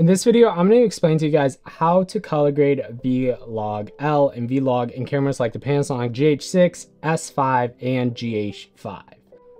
In this video, I'm going to explain to you guys how to color grade V-Log L and V-Log in cameras like the Panasonic GH6, S5, and GH5.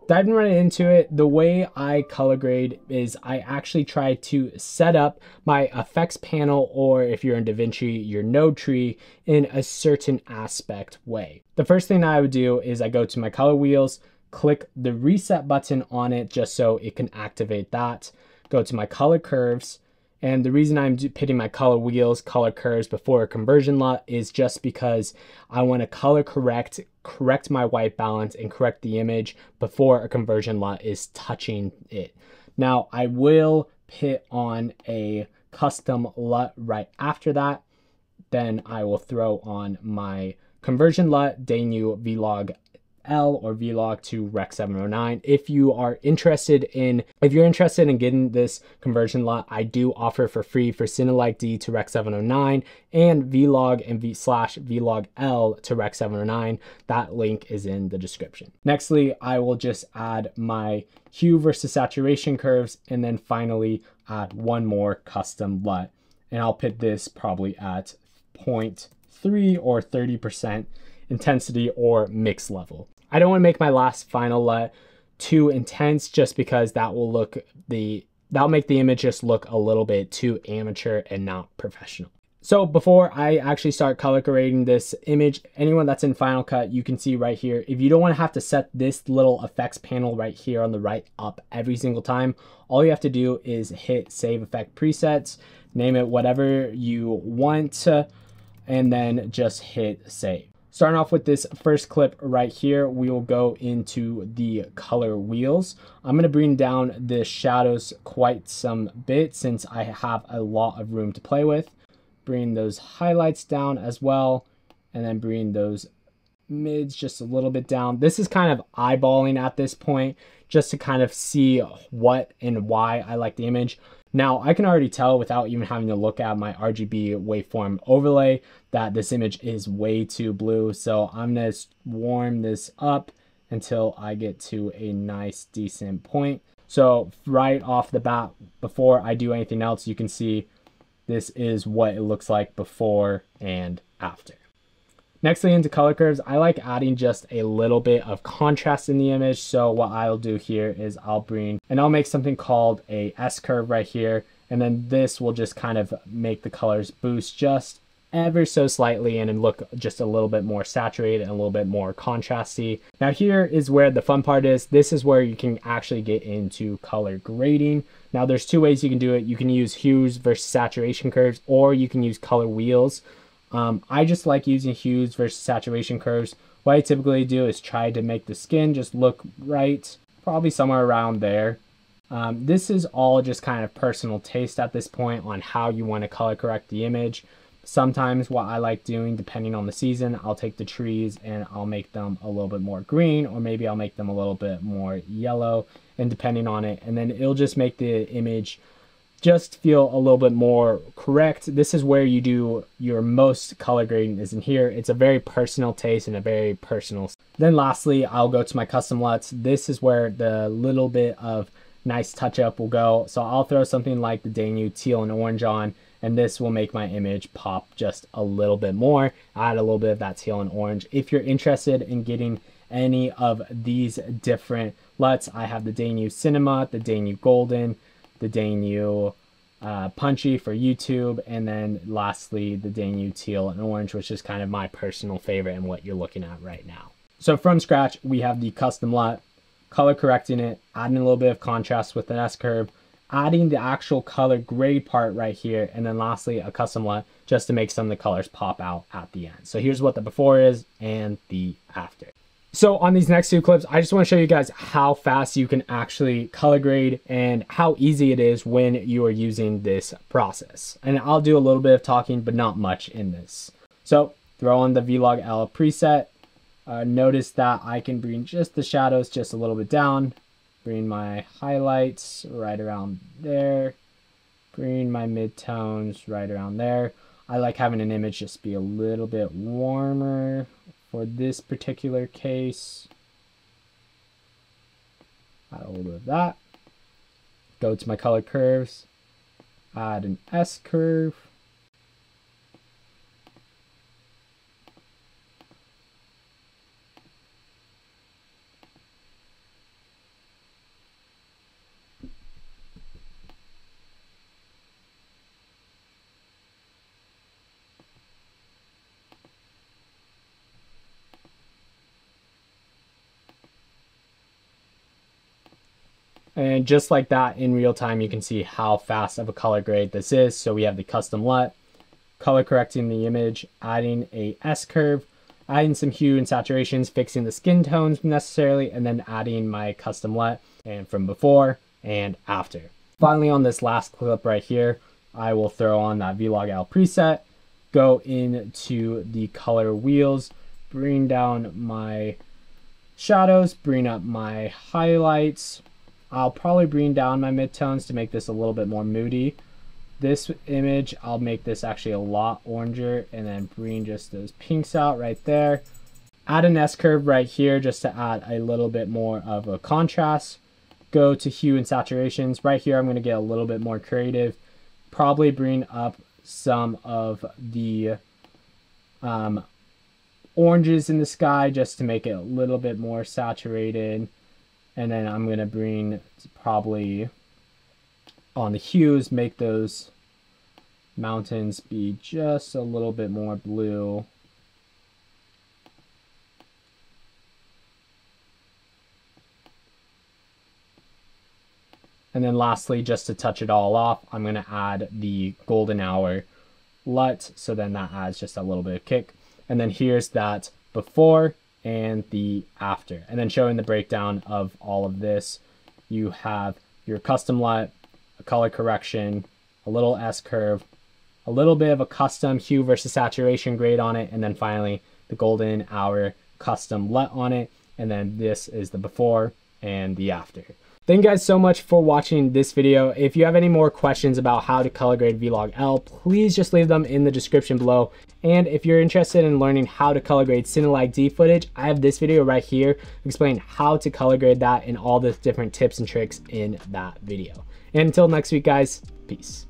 Diving right into it, the way I color grade is I actually try to set up my effects panel, or if you're in DaVinci, your node tree, in a certain aspect way. The first thing that I would do is I go to my color wheels, click the reset button on it just so it can activate that, go to my color curves. And the reason I'm pitting my color wheels, color curves before a conversion LUT is just because I want to color correct my white balance and correct the image before a conversion LUT is touching it. Now I will pit on a custom LUT right after that. Then I will throw on my conversion LUT, Dangyou Vlog L or V-Log to Rec 709. If you're interested in getting this conversion LUT, I do offer for free for Cine-like D to Rec 709 and V-Log and V/V-Log L to Rec 709. That link is in the description. Nextly, I will just add my hue versus saturation curves, and then finally add one more custom LUT, and I'll put this probably at 0.3 or 30% intensity or mix level. I don't want to make my last final LUT too intense just because that'll make the image just look a little bit too amateur and not professional. So before I actually start color grading this image, anyone that's in Final Cut, you can see right here, if you don't want to have to set this little effects panel right here on the right up every single time, all you have to do is hit Save Effect Presets, name it whatever you want, and then just hit Save. Starting off with this first clip right here, we will go into the color wheels. I'm going to bring down the shadows quite some bit since I have a lot of room to play with. Bring those highlights down as well, and then bring those mids just a little bit down. This is kind of eyeballing at this point just to kind of see what and why I like the image. Now, I can already tell without even having to look at my RGB waveform overlay that this image is way too blue. So I'm going to warm this up until I get to a nice, decent point. So right off the bat, before I do anything else, you can see this is what it looks like before and after. Next thing into color curves, I like adding just a little bit of contrast in the image. So what I'll do here is I'll bring, and I'll make something called a S-curve right here. And then this will just kind of make the colors boost just ever so slightly and look just a little bit more saturated and a little bit more contrasty. Now here is where the fun part is. This is where you can actually get into color grading. Now there's two ways you can do it. You can use hues versus saturation curves, or you can use color wheels. I just like using hues versus saturation curves. What I typically do is try to make the skin just look right, probably somewhere around there. This is all just kind of personal taste at this point on how you want to color correct the image. Sometimes what I like doing, depending on the season, I'll take the trees and I'll make them a little bit more green, or maybe I'll make them a little bit more yellow, and depending on it, and then it'll just make the image just feel a little bit more correct. This is where you do your most color grading is in here. It's a very personal taste and a very personal. Then lastly, I'll go to my custom LUTs. This is where the little bit of nice touch up will go. So I'll throw something like the Dangyou Teal and Orange on, and this will make my image pop just a little bit more. Add a little bit of that teal and orange. If you're interested in getting any of these different LUTs, I have the Dangyou Cinema, the Dangyou Golden, the Dangyou Punchy for YouTube, and then lastly, the Dangyou Teal and Orange, which is kind of my personal favorite and what you're looking at right now. So from scratch, we have the custom LUT, color correcting it, adding a little bit of contrast with an S-curve, adding the actual color grade part right here, and then lastly, a custom LUT just to make some of the colors pop out at the end. So here's what the before is and the after. So on these next two clips, I just want to show you guys how fast you can actually color grade and how easy it is when you are using this process. And I'll do a little bit of talking, but not much in this. So throw on the V-Log L preset. Notice that I can bring just the shadows just a little bit down. Bring my highlights right around there. Bring my midtones right around there. I like having an image just be a little bit warmer. For this particular case, add a little bit of that. Go to my color curves, add an S-curve. And just like that, in real time, you can see how fast of a color grade this is. So we have the custom LUT, color correcting the image, adding a S-curve, adding some hue and saturations, fixing the skin tones necessarily, and then adding my custom LUT and from before and after. Finally, on this last clip right here, I will throw on that V-Log L preset, go into the color wheels, bring down my shadows, bring up my highlights. I'll probably bring down my midtones to make this a little bit more moody. This image, I'll make this actually a lot oranger and then bring just those pinks out right there. Add an S-curve right here just to add a little bit more of a contrast. Go to hue and saturations. Right here, I'm gonna get a little bit more creative. Probably bring up some of the oranges in the sky just to make it a little bit more saturated. And then I'm gonna bring probably on the hues, make those mountains be just a little bit more blue. And then lastly, just to touch it all off, I'm gonna add the golden hour LUT. So then that adds just a little bit of kick. And then here's that before and the after, and then showing the breakdown of all of this. You have your custom LUT, a color correction, a little S-curve, a little bit of a custom hue versus saturation grade on it, and then finally the golden hour custom LUT on it. And then this is the before and the after. Thank you guys so much for watching this video. If you have any more questions about how to color grade V-Log L, please just leave them in the description below. And if you're interested in learning how to color grade Cine-like D footage, I have this video right here explaining how to color grade that and all the different tips and tricks in that video. And until next week, guys, peace.